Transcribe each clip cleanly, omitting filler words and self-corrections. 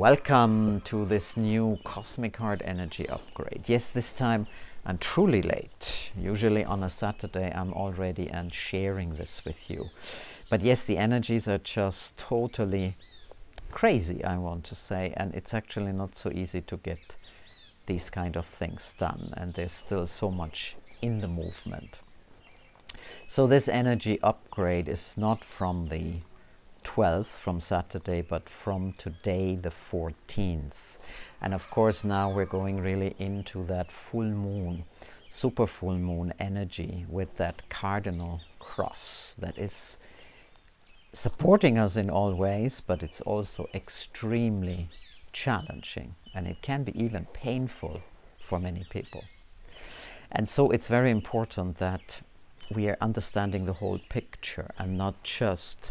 Welcome to this new Cosmic Heart Energy Upgrade. Yes, this time I'm truly late. Usually on a Saturday I'm already and sharing this with you. But yes, the energies are just totally crazy, I want to say, and it's actually not so easy to get these kind of things done, and there's still so much in the movement. So this energy upgrade is not from the 12th, from Saturday, but from today, the 14th. And of course now we're going really into that full moon, super full moon energy with that cardinal cross that is supporting us in all ways, but it's also extremely challenging, and it can be even painful for many people. And so it's very important that we are understanding the whole picture and not just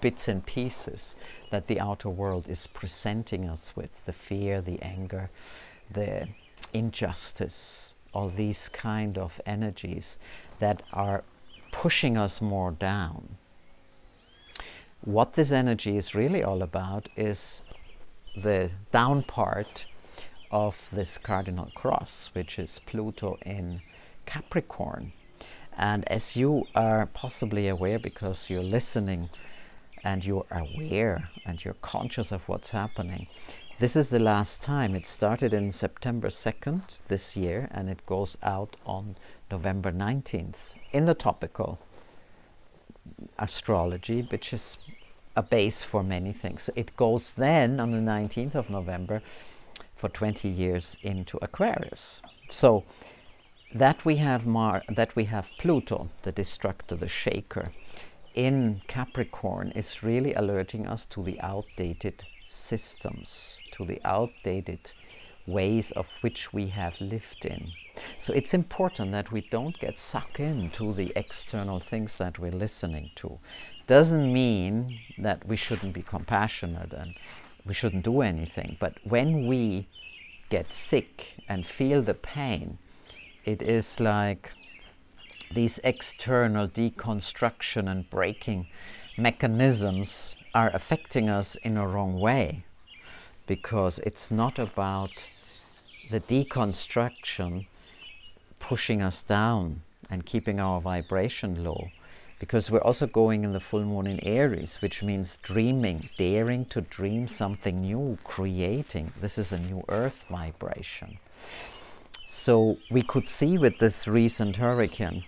bits and pieces that the outer world is presenting us with, the fear, the anger, the injustice, all these kind of energies that are pushing us more down. What this energy is really all about is the down part of this cardinal cross, which is Pluto in Capricorn. And as you are possibly aware, because you're listening and you're aware and you're conscious of what's happening, this is the last time. It started in September 2nd this year, and it goes out on November 19th in the topical astrology, which is a base for many things. It goes then on the 19th of November for 20 years into Aquarius. So that we have Pluto, the destructor, the shaker, in Capricorn is really alerting us to the outdated systems, to the outdated ways of which we have lived in. So it's important that we don't get sucked into the external things that we're listening to. Doesn't mean that we shouldn't be compassionate and we shouldn't do anything, but when we get sick and feel the pain, it is like these external deconstruction and breaking mechanisms are affecting us in a wrong way, because it's not about the deconstruction pushing us down and keeping our vibration low, because we're also going in the full moon in Aries, which means dreaming, daring to dream something new, creating. This is a new earth vibration. So we could see with this recent hurricane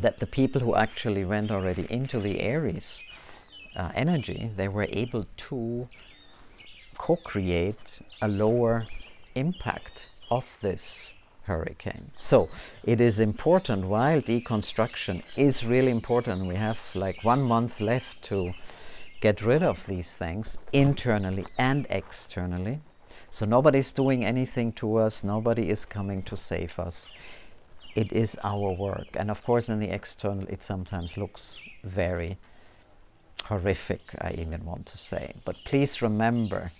that the people who actually went already into the Aries energy, they were able to co-create a lower impact of this hurricane. So it is important, while deconstruction is really important, we have like 1 month left to get rid of these things internally and externally. So nobody's doing anything to us, nobody is coming to save us. It is our work. And of course in the external it sometimes looks very horrific, I even want to say. But please remember,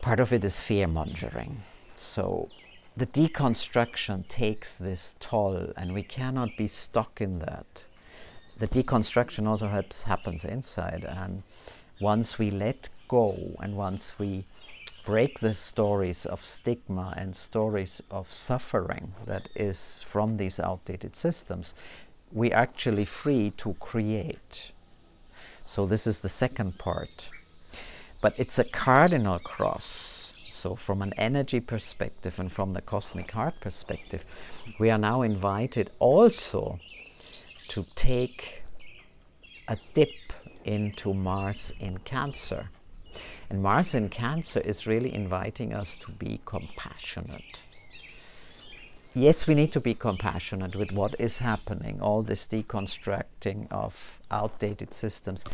part of it is fear-mongering. So the deconstruction takes this toll, and we cannot be stuck in that. The deconstruction also happens inside, and once we let go and once we break the stories of stigma and stories of suffering that is from these outdated systems, we are actually free to create. So this is the second part. But it's a cardinal cross. So from an energy perspective and from the cosmic heart perspective, we are now invited also to take a dip into Mars in Cancer. And Mars in Cancer is really inviting us to be compassionate. Yes, we need to be compassionate with what is happening, all this deconstructing of outdated systems,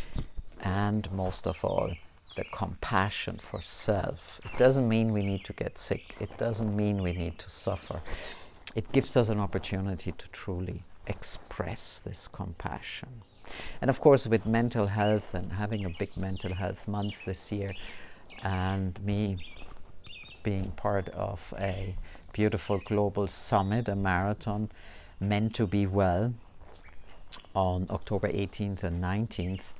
and most of all, the compassion for self. It doesn't mean we need to get sick. It doesn't mean we need to suffer. It gives us an opportunity to truly express this compassion. And of course with mental health and having a big mental health month this year, and me being part of a beautiful global summit, a marathon, Meant to Be Well, on October 18th and 19th,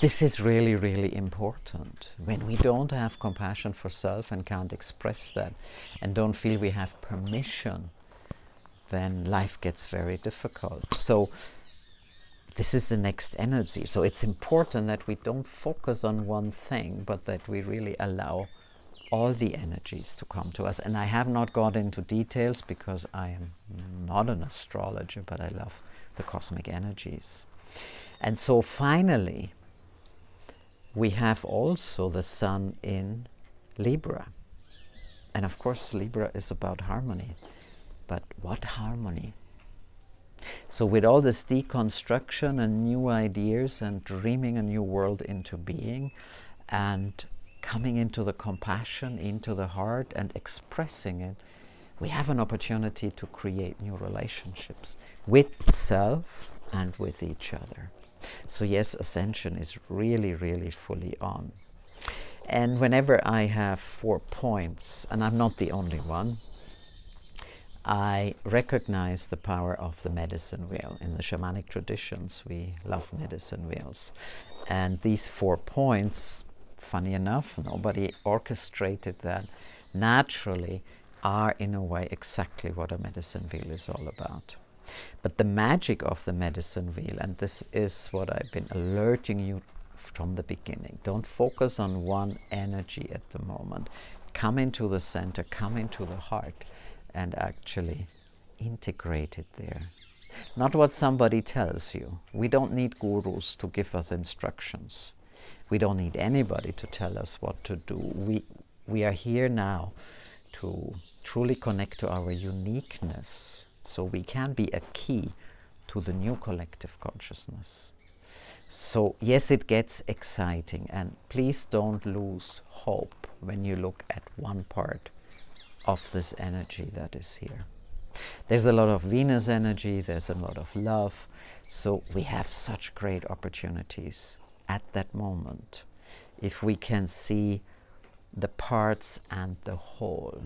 This is really, really important. When we don't have compassion for self and can't express that and don't feel we have permission, then life gets very difficult. So this is the next energy. So it's important that we don't focus on one thing, but that we really allow all the energies to come to us. And I have not got into details because I am not an astrologer, but I love the cosmic energies. And so finally, we have also the Sun in Libra. And of course, Libra is about harmony. But what harmony? So with all this deconstruction and new ideas and dreaming a new world into being and coming into the compassion, into the heart and expressing it, we have an opportunity to create new relationships with self and with each other. So yes, ascension is really, really fully on. And whenever I have 4 points, and I'm not the only one, I recognize the power of the medicine wheel. In the shamanic traditions, we love medicine wheels. And these 4 points, funny enough, nobody orchestrated that, naturally are in a way exactly what a medicine wheel is all about. But the magic of the medicine wheel, and this is what I've been alerting you from the beginning, don't focus on one energy at the moment. Come into the center, come into the heart, and actually integrate it there. Not what somebody tells you. We don't need gurus to give us instructions. We don't need anybody to tell us what to do. We are here now to truly connect to our uniqueness. So we can be a key to the new collective consciousness. So yes, it gets exciting, and please don't lose hope when you look at one part of this energy that is here. There's a lot of Venus energy, there's a lot of love, so we have such great opportunities at that moment if we can see the parts and the whole.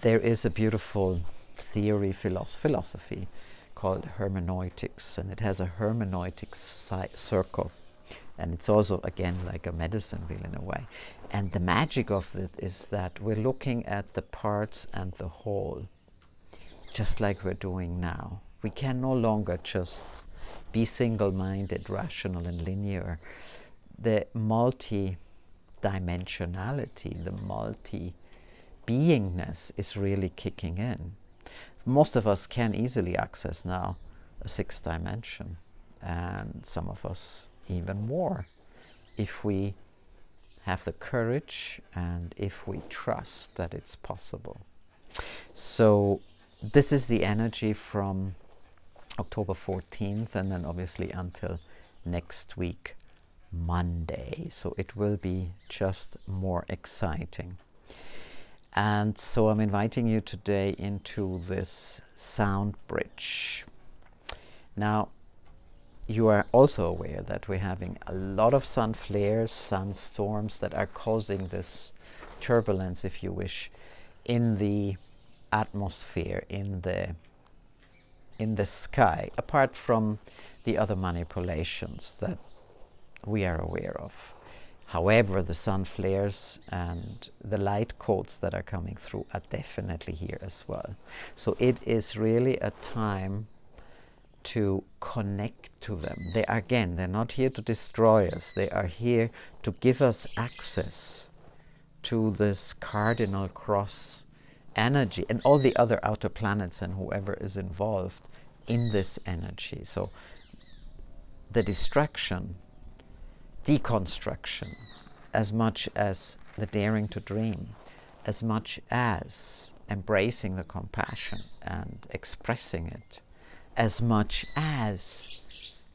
There is a beautiful theory, philosophy called hermeneutics, and it has a hermeneutic circle. And it's also, again, like a medicine wheel in a way. And the magic of it is that we're looking at the parts and the whole, just like we're doing now. We can no longer just be single-minded, rational, and linear. The multi-dimensionality, the multi-beingness is really kicking in. Most of us can easily access now a 6th dimension, and some of us even more, if we have the courage and if we trust that it's possible. So this is the energy from October 14th and then obviously until next week, Monday. So it will be just more exciting. And so I'm inviting you today into this sound bridge. Now, you are also aware that we're having a lot of sun flares, sun storms that are causing this turbulence, if you wish, in the atmosphere, in the sky, apart from the other manipulations that we are aware of. However, the sun flares and the light codes that are coming through are definitely here as well. So it is really a time to connect to them. They are, again, they're not here to destroy us. They are here to give us access to this cardinal cross energy and all the other outer planets and whoever is involved in this energy. So the distraction, deconstruction, as much as the daring to dream, as much as embracing the compassion and expressing it, as much as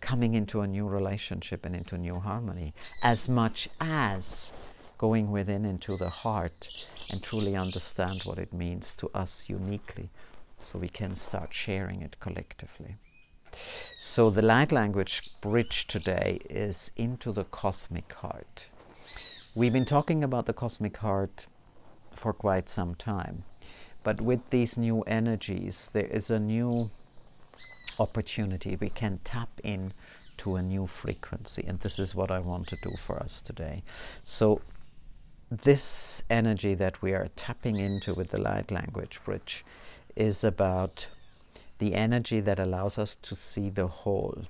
coming into a new relationship and into new harmony, as much as going within into the heart and truly understand what it means to us uniquely, so we can start sharing it collectively. So the light language bridge today is into the cosmic heart. We've been talking about the cosmic heart for quite some time, but with these new energies, there is a new opportunity. We can tap in to a new frequency. And this is what I want to do for us today. So this energy that we are tapping into with the light language bridge is about the energy that allows us to see the whole,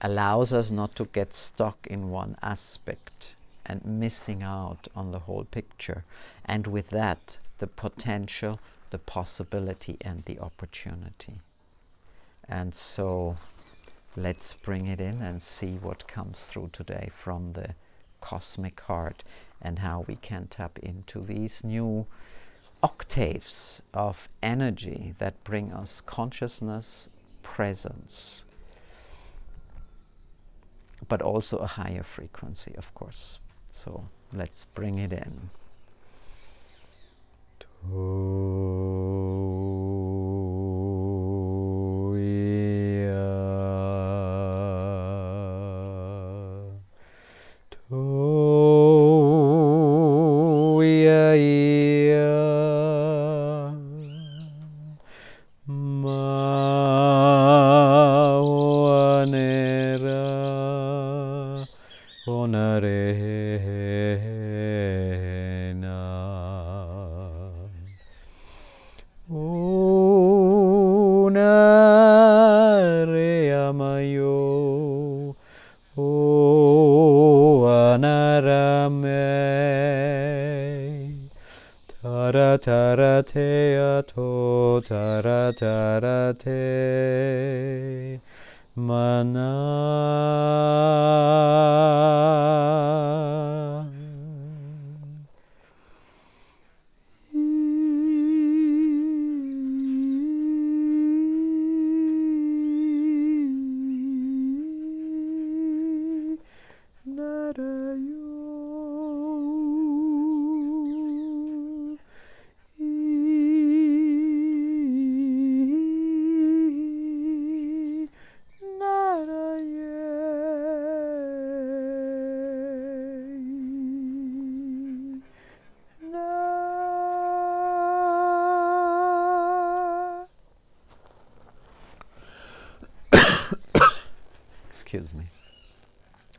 allows us not to get stuck in one aspect and missing out on the whole picture. And with that, the potential, the possibility, and the opportunity. And so let's bring it in and see what comes through today from the cosmic heart and how we can tap into these new octaves of energy that bring us consciousness, presence, but also a higher frequency, of course. So let's bring it in.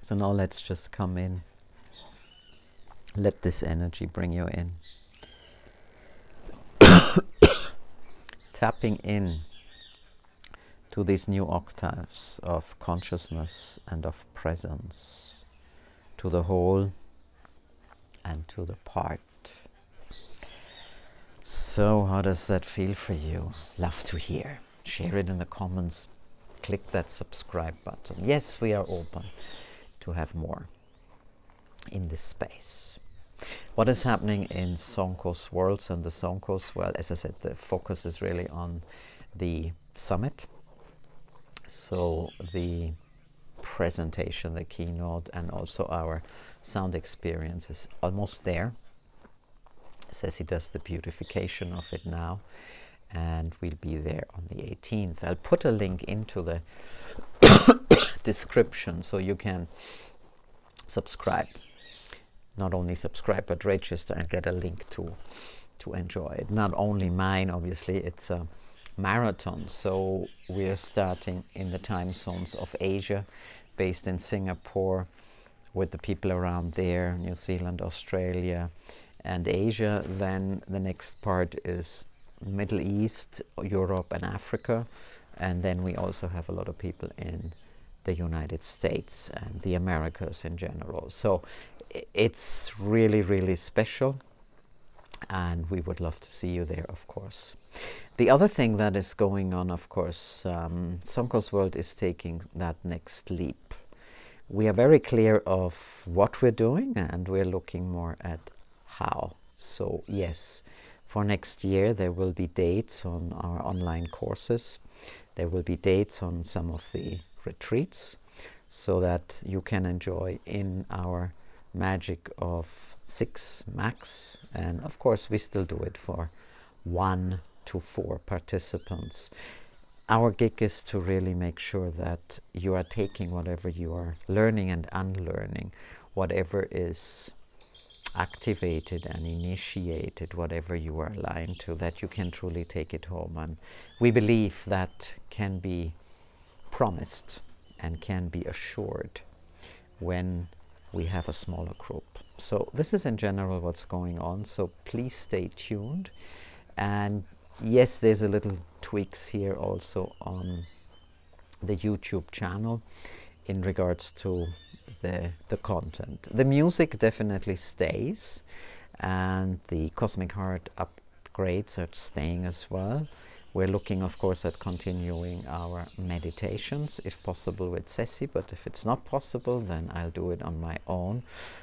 So now let's just come in. Let this energy bring you in. Tapping in to these new octaves of consciousness and of presence, to the whole and to the part. So how does that feel for you? Love to hear. Share it in the comments. Click that subscribe button. Yes, we are open to have more in this space. What is happening in Sonqos Worlds and the Sonqos? Well, as I said, the focus is really on the summit. So the presentation, the keynote, and also our sound experience is almost there. Ceci does the beautification of it now, and we'll be there on the 18th. I'll put a link into the description so you can subscribe. Not only subscribe, but register and get a link to enjoy it. Not only mine, obviously, it's a marathon. So we're starting in the time zones of Asia, based in Singapore, with the people around there, New Zealand, Australia, and Asia. Then the next part is Middle East, Europe, and Africa, and then we also have a lot of people in the United States and the Americas in general. So it's really, really special, and we would love to see you there, of course. The other thing that is going on, of course, Sonqos World is taking that next leap. We are very clear of what we're doing, and we're looking more at how. So yes, for next year, there will be dates on our online courses. There will be dates on some of the retreats so that you can enjoy in our magic of 6 max. And of course, we still do it for 1 to 4 participants. Our gig is to really make sure that you are taking whatever you are learning and unlearning, whatever is activated and initiated, whatever you are aligned to, that you can truly take it home. And we believe that can be promised and can be assured when we have a smaller group. So this is in general what's going on, so please stay tuned. And yes, there's a little tweaks here also on the YouTube channel in regards to the content. The music definitely stays, and the Cosmic Heart upgrades are staying as well. We're looking, of course, at continuing our meditations, if possible with Ceci, but if it's not possible, then I'll do it on my own.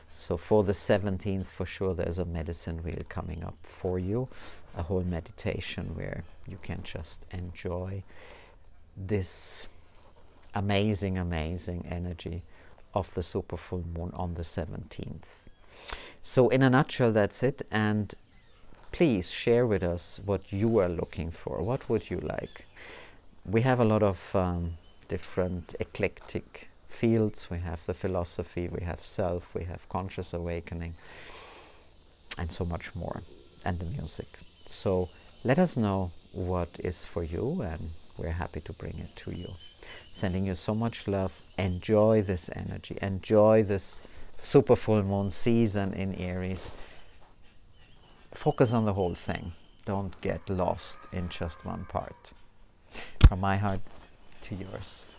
So for the 17th, for sure, there's a medicine wheel coming up for you, a whole meditation where you can just enjoy this amazing, amazing energy of the super full moon on the 17th. So in a nutshell, that's it. And please share with us what you are looking for. What would you like? We have a lot of different eclectic fields. We have the philosophy, we have self, we have conscious awakening, and so much more, and the music. So let us know what is for you, and we're happy to bring it to you. Sending you so much love. Enjoy this energy. Enjoy this super full moon season in Aries. Focus on the whole thing. Don't get lost in just one part. From my heart to yours.